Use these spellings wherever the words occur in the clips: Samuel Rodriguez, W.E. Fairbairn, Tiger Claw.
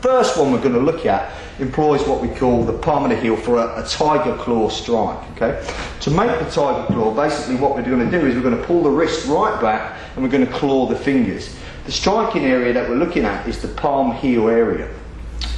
first one we're going to look at employs what we call the palm of the heel for a tiger claw strike. Okay? To make the tiger claw, basically what we're going to do is we're going to pull the wrist right back and we're going to claw the fingers. The striking area that we're looking at is the palm heel area.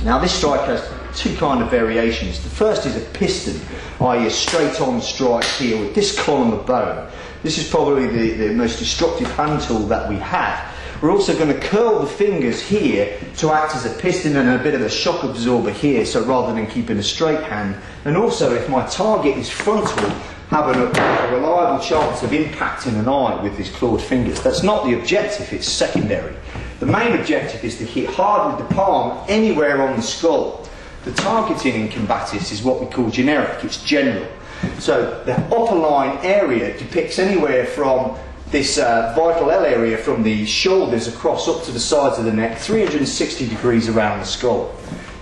Now this strike has two kind of variations. The first is a piston, i.e. a straight on strike here with this column of bone. This is probably the most destructive hand tool that we have. We're also going to curl the fingers here to act as a piston and a bit of a shock absorber here, so rather than keeping a straight hand. And also, if my target is frontal, have a reliable chance of impacting an eye with these clawed fingers. That's not the objective, it's secondary. The main objective is to hit hard with the palm anywhere on the skull. The targeting in combatives is what we call generic, it's general. So the upper line area depicts anywhere from this vital L area from the shoulders across up to the sides of the neck, 360 degrees around the skull.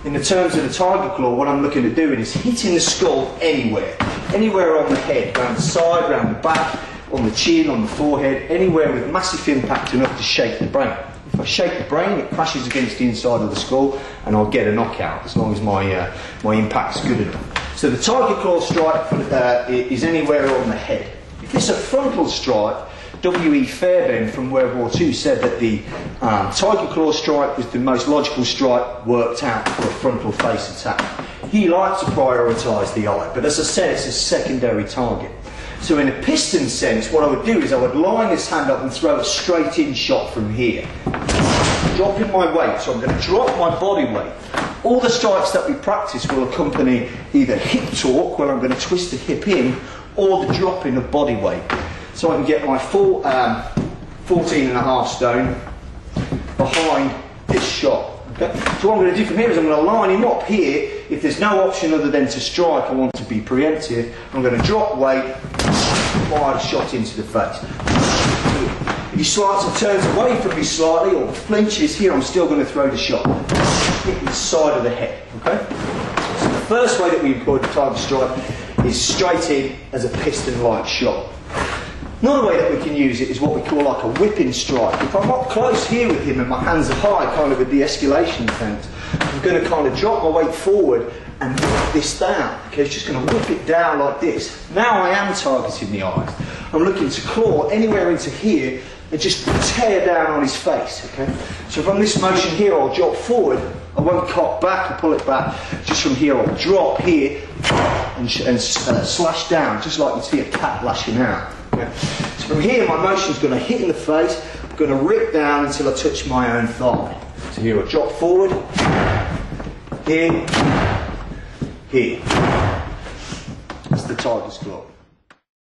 In the terms of the tiger claw, what I'm looking at doing is hitting the skull anywhere. Anywhere on the head, round the side, round the back, on the chin, on the forehead, anywhere with massive impact enough to shake the brain. If I shake the brain, it crashes against the inside of the skull and I'll get a knockout as long as my impact's good enough. So the tiger claw strike is anywhere on the head. If it's a frontal strike, W.E. Fairbairn from World War II said that the tiger claw strike was the most logical strike worked out for a frontal face attack. He liked to prioritise the eye, but as I said, it's a secondary target. So in a piston sense, what I would do is I would line this hand up and throw a straight in shot from here, dropping my weight. So I'm going to drop my body weight. All the strikes that we practice will accompany either hip torque, where I'm going to twist the hip in, or the dropping of body weight. So I can get my full 14.5 stone behind this shot. Okay? So what I'm going to do from here is I'm going to line him up here. If there's no option other than to strike, I want to be preemptive. I'm going to drop weight, fire a shot into the face. If he slides and turns away from me slightly or flinches here, I'm still going to throw the shot. Hit the side of the head. Okay? So the first way that we employ the tiger strike is straight in as a piston-like shot. Another way that we can use it is what we call like a whipping strike. If I'm up close here with him and my hands are high, kind of a de-escalation attempt, I'm going to kind of drop my weight forward and whip this down. Okay, it's just going to whip it down like this. Now I am targeting the eyes. I'm looking to claw anywhere into here and just tear down on his face. Okay, so from this motion here, I'll drop forward. I won't cock back or pull it back. Just from here, I'll drop here and slash down, just like you'd see a cat lashing out. Okay. So from here, my motion's going to hit in the face, I'm going to rip down until I touch my own thigh. So here I drop forward, here, here. That's the tiger's claw.